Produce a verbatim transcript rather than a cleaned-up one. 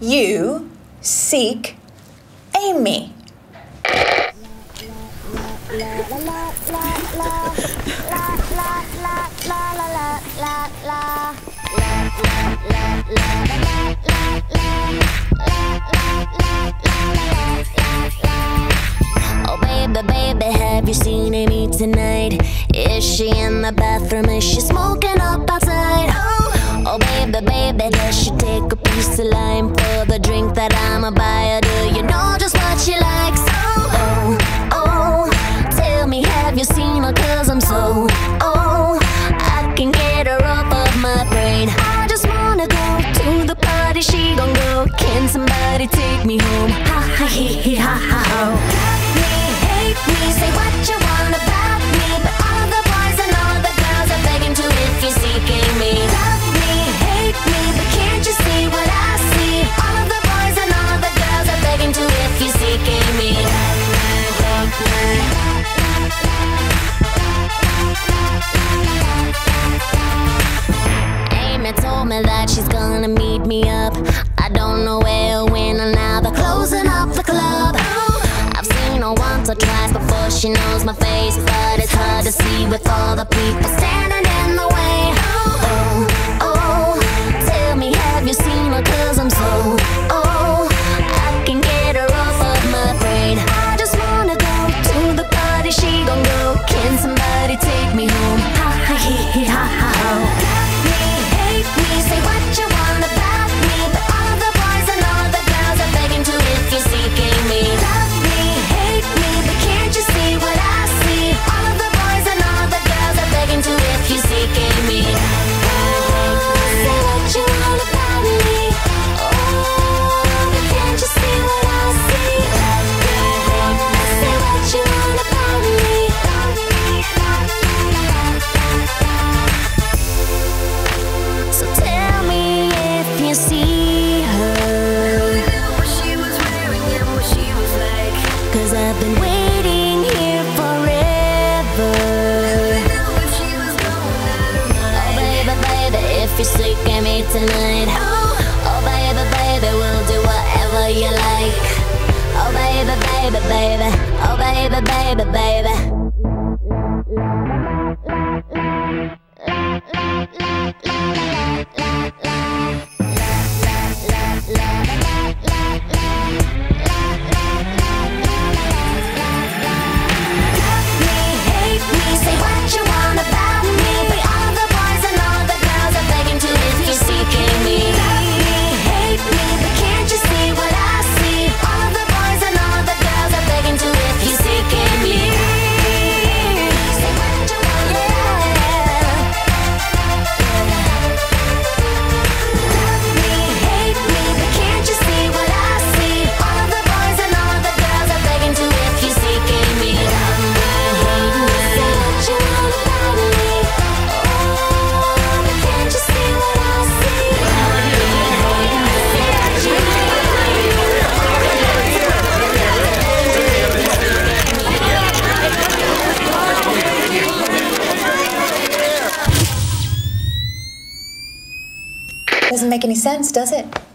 you seek Amy. Oh baby, baby, have you seen Amy tonight? Is she in the bathroom? Is she smoking up outside? Oh, oh baby, baby, does she take a piece of lime for the drink that I'ma buy? Or do you know just what she likes? Oh, oh, oh, tell me, have you seen her? 'Cause I'm so, oh, I can get her off of my brain. I just wanna go to the party, she gon' go. Can somebody take me home? Ha ha he he ha ha ho. Say what you want about me, but all the boys and all the girls are begging to if you seek Amy. Love me, hate me, but can't you see what I see? All the boys and all the girls are begging to if you seek Amy. Love me, love me. Amy told me that she's gonna meet me up. I don't know where or when, and now they're closing up the club. Once or twice before she knows my face, but it's hard to see with all the people standing in the way. Oh, oh, oh, tell me, have you seen her? 'Cause I'm so, oh, I can get her off of my brain. I just wanna go to the party, she gon' go. Can somebody take me home? Ha ha he he ha ha ho. I've been waiting here forever. Oh baby, baby, if you seek Amy tonight. Oh baby, baby, we'll do whatever you like. Oh baby, baby, baby. Oh baby, baby, baby. Doesn't make any sense, does it?